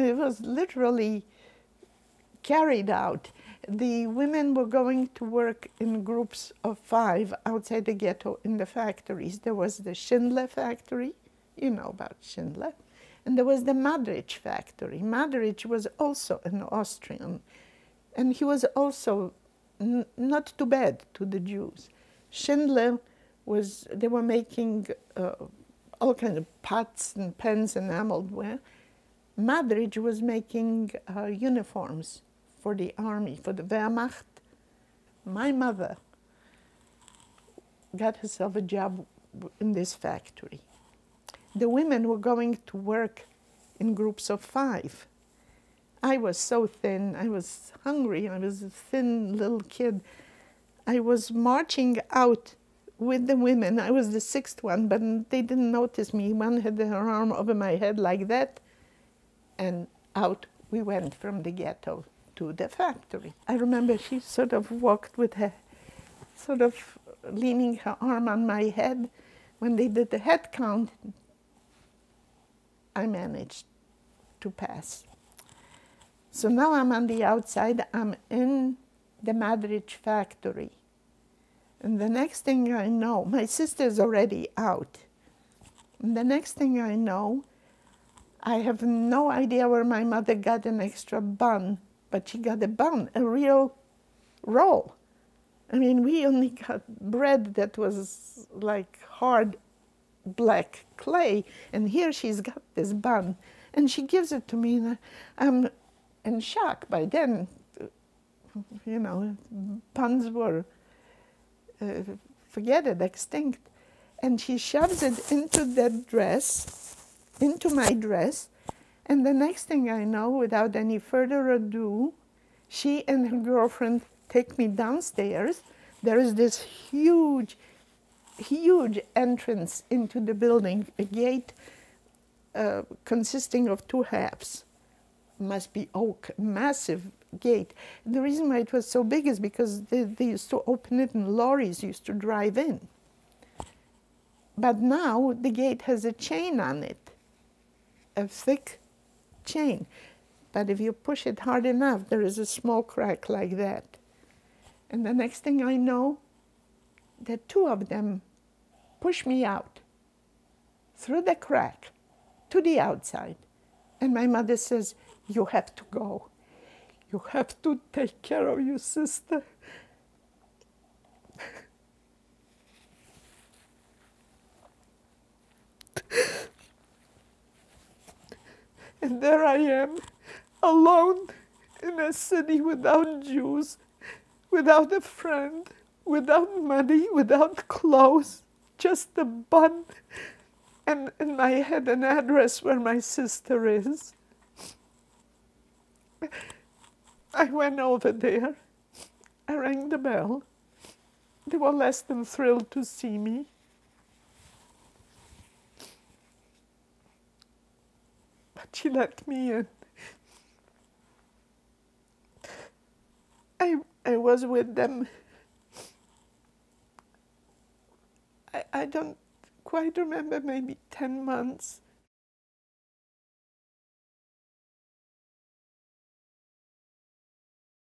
It was literally carried out. The women were going to work in groups of 5 outside the ghetto in the factories. There was the Schindler factory, you know about Schindler, and there was the Madritsch factory. Madritsch was also an Austrian, and he was also not too bad to the Jews. Schindler was, they were making all kinds of pots and pans and enameled ware. Madritsch was making uniforms for the army, for the Wehrmacht. My mother got herself a job in this factory. The women were going to work in groups of 5. I was so thin, I was hungry, I was a thin little kid. I was marching out with the women. I was the 6th one, but they didn't notice me. One had her arm over my head like that, and out we went from the ghetto to the factory. I remember she sort of walked with her, sort of leaning her arm on my head. When they did the head count, I managed to pass. So now I'm on the outside, I'm in the Madritsch factory. And the next thing I know, my sister's already out. And the next thing I know, I have no idea where my mother got an extra bun, but she got a bun, a real roll. I mean, we only got bread that was like hard black clay, and here she's got this bun. And she gives it to me, and I'm in shock. By then, you know, buns were, forget it, extinct. And she shoves it into that dress, into my dress, and the next thing I know, without any further ado, she and her girlfriend take me downstairs. There is this huge, huge entrance into the building, a gate consisting of 2 halves. Must be oak, massive gate. The reason why it was so big is because they used to open it and lorries used to drive in. But now the gate has a chain on it, a thick chain. But if you push it hard enough, there is a small crack like that. And the next thing I know, the 2 of them push me out through the crack to the outside. And my mother says, "You have to go. You have to take care of your sister." And there I am, alone in a city without Jews, without a friend, without money, without clothes, just a bun, and in my head an address where my sister is. I went over there. I rang the bell. They were less than thrilled to see me. But she let me in. I was with them. I don't quite remember, maybe 10 months.